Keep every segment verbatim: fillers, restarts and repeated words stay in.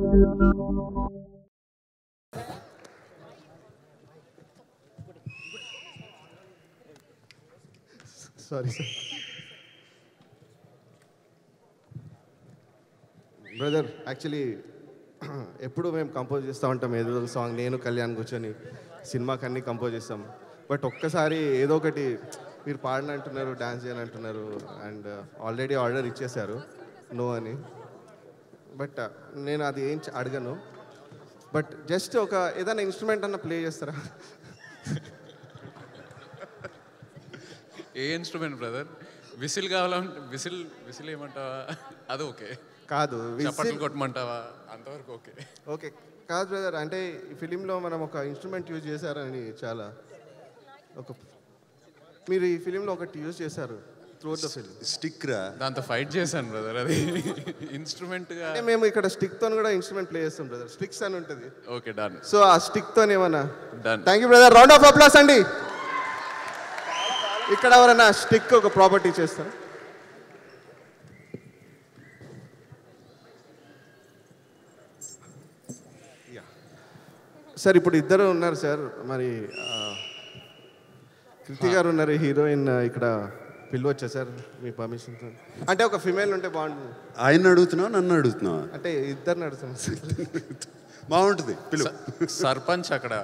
Sorry, sir. Brother, actually, ఎప్పుడు మేము compose చేస్తూ ఉంటాం ఏదో ఒక సాంగ్, నేను కళ్యాణ్ కూర్చొని సినిమాకి అన్నీ కంపోజ్ చేస్తాం. బట్ ఒక్కసారి ఏదో ఒకటి మీరు పాడని అంటున్నారు, డాన్స్ చేయని అంటున్నారు, అండ్ ఆల్రెడీ ఆర్డర్ ఇచ్చేశారు నో అని. బట్ నేను అది ఏం అడగను, బట్ జస్ట్ ఒక ఏదైనా ఇన్స్ట్రుమెంట్ అన్న ప్లే చేస్తారా? ఏ ఇన్స్ట్రుమెంట్ బ్రదర్? విసిల్ కావాలంటే విసిల్ విసిల్ ఏమంటావా? అది ఓకే కాదు, చప్పట్లు కొట్టమంటావా? అంతవరకు ఓకే. ఓకే కాదు బ్రదర్, అంటే ఈ ఫిలింలో మనం ఒక ఇన్స్ట్రుమెంట్ యూజ్ చేశారని చాలా ఒక మీరు ఈ ఫిలింలో ఒకటి యూజ్ చేశారు త్రూ ద ఫిలిం. స్టిక్ రా, దాంతో ఫైట్ చేశాను బ్రదర్. అది ఇన్స్ట్రుమెంట్గా మేము ఇక్కడ స్టిక్తో కూడా ఇన్స్ట్రుమెంట్ ప్లే చేస్తాం బ్రదర్, స్టిక్స్ అని ఉంటుంది. Okay done. సో ఆ స్టిక్తో ఏమన్నా done. Thank you brother, round of applause అండి. ఇక్కడ ఎవరైనా స్టిక్ ఒక ప్రాపర్టీ చేస్తారు. సార్ ఇప్పుడు ఇద్దరు ఉన్నారు సార్, మరి కృతి గారు ఉన్నారు హీరోయిన్, ఇక్కడ పిలవచ్చా సార్ మీ పర్మిషన్? అంటే ఒక ఫిమేల్ ఉంటే బాగుంటుంది. ఆయన అడుగుతున్నావు నన్ను అడుగుతున్నావు? అంటే ఇద్దరిని అడుగుతున్నాం సార్, బాగుంటుంది. సర్పంచ్ అక్కడ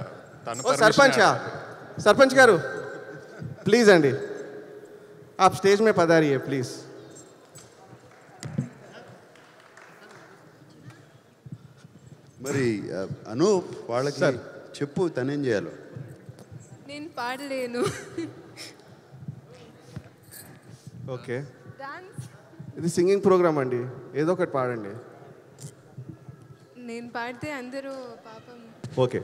సర్పంచ్ సర్పంచ్ గారు ప్లీజ్ అండి, ఆ స్టేజ్ మీద పదారియే ప్లీజ్. మరి అనూప్ వాళ్ళకి చెప్పు తనేం చేయాలో. నేను పాడలేను. ఓకే ఇది సింగింగ్ ప్రోగ్రామ్ అండి, ఏదో ఒకటి పాడండి. నేను పాడితే అందరూ పాపం. ఓకే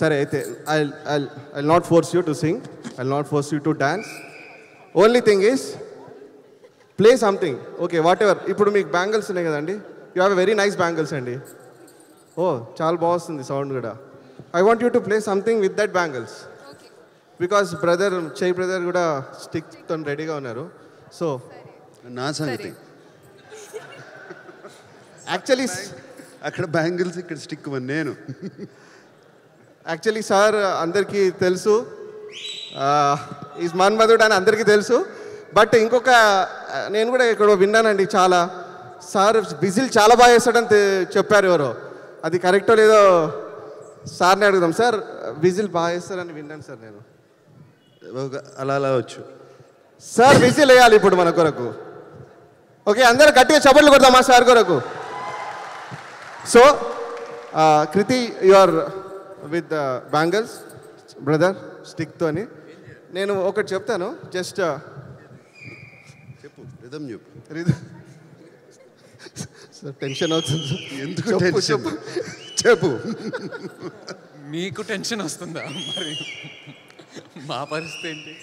సరే అయితే I I I not force you to sing, I not force you to dance. Only thing is play something. Okay whatever. ఇప్పుడు మీకు బ్యాంగిల్స్ ఉన్నాయి కదండి, you have a very nice bangles అండి. ఓ చాలా బాగా వస్తుంది సౌండ్ కూడా. I want you to play something with that bangles, because brother Chai brother కూడా స్టిక్ తో రెడీగా ఉన్నారు. సో నా సంగతి యాక్చువల్లీ అక్కడ బ్యాంగిల్స్, ఇక్కడ స్టిక్ వన్ నేను. యాక్చువల్లీ సార్ అందరికీ తెలుసు ఈ మన్మధుడు అని అందరికీ తెలుసు. బట్ ఇంకొక నేను కూడా ఇక్కడ విన్నానండి చాలా, సార్ బిజిల్ చాలా బాగా చేస్తాడని చెప్పారు ఎవరో, అది కరెక్టో లేదో సార్ని అడుగుదాం. సార్ విజిల్ బాగా వేస్తారని విన్నాను సార్ నేను. అలా అలా వచ్చు సార్, విజిల్ వేయాలి ఇప్పుడు మన కొరకు. ఓకే అందరూ గట్టిగా చప్పట్లు కొడదామా సార్ కొరకు? So Kriti you are with bangles, brother స్టిక్తో అని. నేను ఒకటి చెప్తాను, జస్ట్ చెప్పు రిథమ్ చెప్పు. రిథమ్ టెన్షన్ అవుతుంది ఎందుకు? చెప్పు చెప్పు. మీకు టెన్షన్ వస్తుందా మరి? మా పరిస్థితి ఏంటి?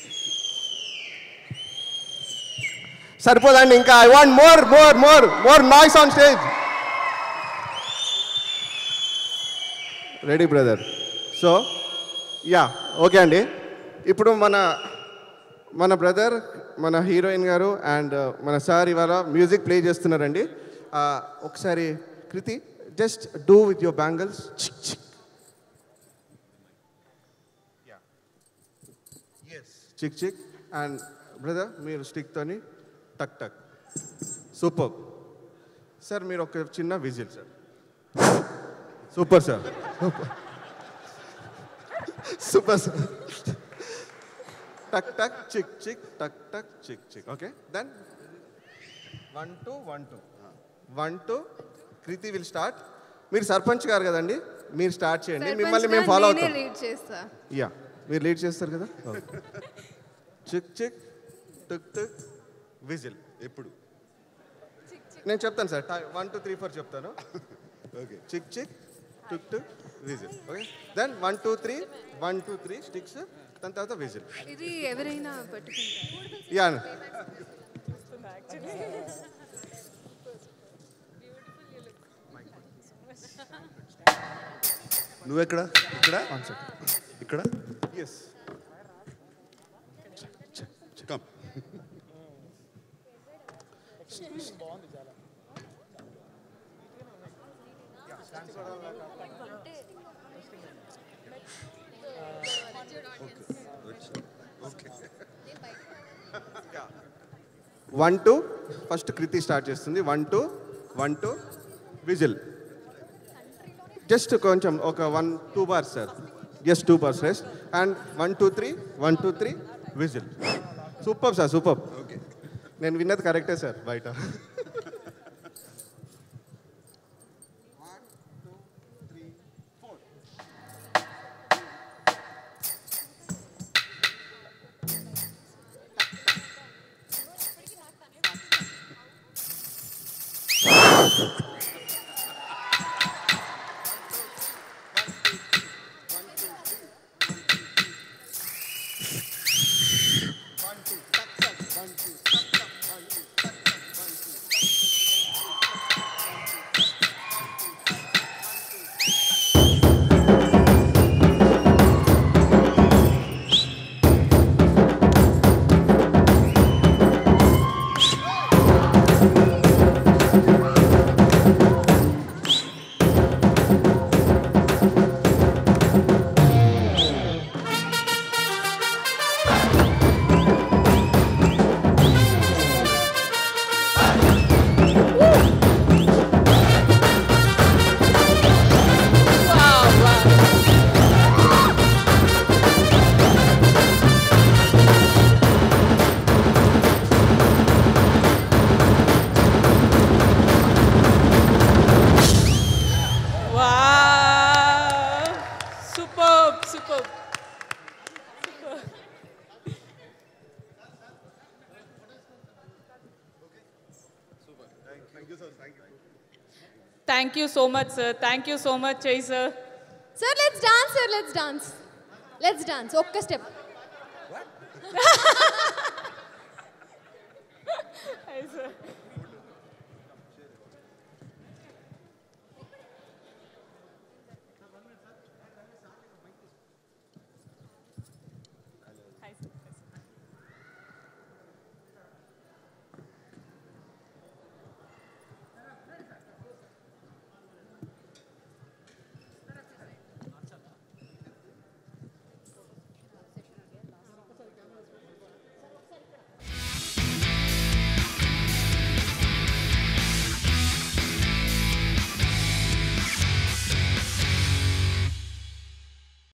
సరిపోదండి ఇంకా, I want more more more more noise on stage. Ready brother? So yeah okay అండి. ఇప్పుడు మన మన బ్రదర్, మన హీరోయిన్ గారు అండ్ మన సార్ ఇవాళ మ్యూజిక్ ప్లే చేస్తున్నారండి. ఒకసారి Kriti just do with your bangles. చిక్ చిక్. అండ్ బ్రదర్ మీరు స్టిక్తోని టక్ టక్. సూపర్ సార్, మీరు ఒక చిన్న whistle sir. Super sir, super sir. టక్ టక్ చిక్ చిక్ టక్ టక్ చిక్ చిక్. Okay then one two one two one two. Kriti will start. మీరు సర్పంచ్ గారు కదండి, మీరు స్టార్ట్ చేయండి, మిమ్మల్ని మేము ఫాలో అవుతాం. యా మీరు లీడ్ చేస్తారు కదా. చిక్ చిక్ టుక్ టుక్ విజిల్. ఎప్పుడు నేను చెప్తాను sir, one two three four చెప్తాను. ఓకే చిక్ చిక్ టుక్ టుక్ whistle. Okay then one two three one two three sticks, దాని తర్వాత విజిల్. యా నువ్వెక్కడ? ఇక్కడ ఇక్కడ yes. Come one two first Kriti start చేస్తుంది one two one two whistle just కొంచెం ఒక वन टू बार सर जस्ट टू बार rest and one two three one two three whistle superb sir superb okay నేను విన్నది కరెక్టే सर బయట Thank you so much, sir. Thank you so much, Chai sir. Sir, let's dance, sir. Let's dance. Let's dance. Okay, step.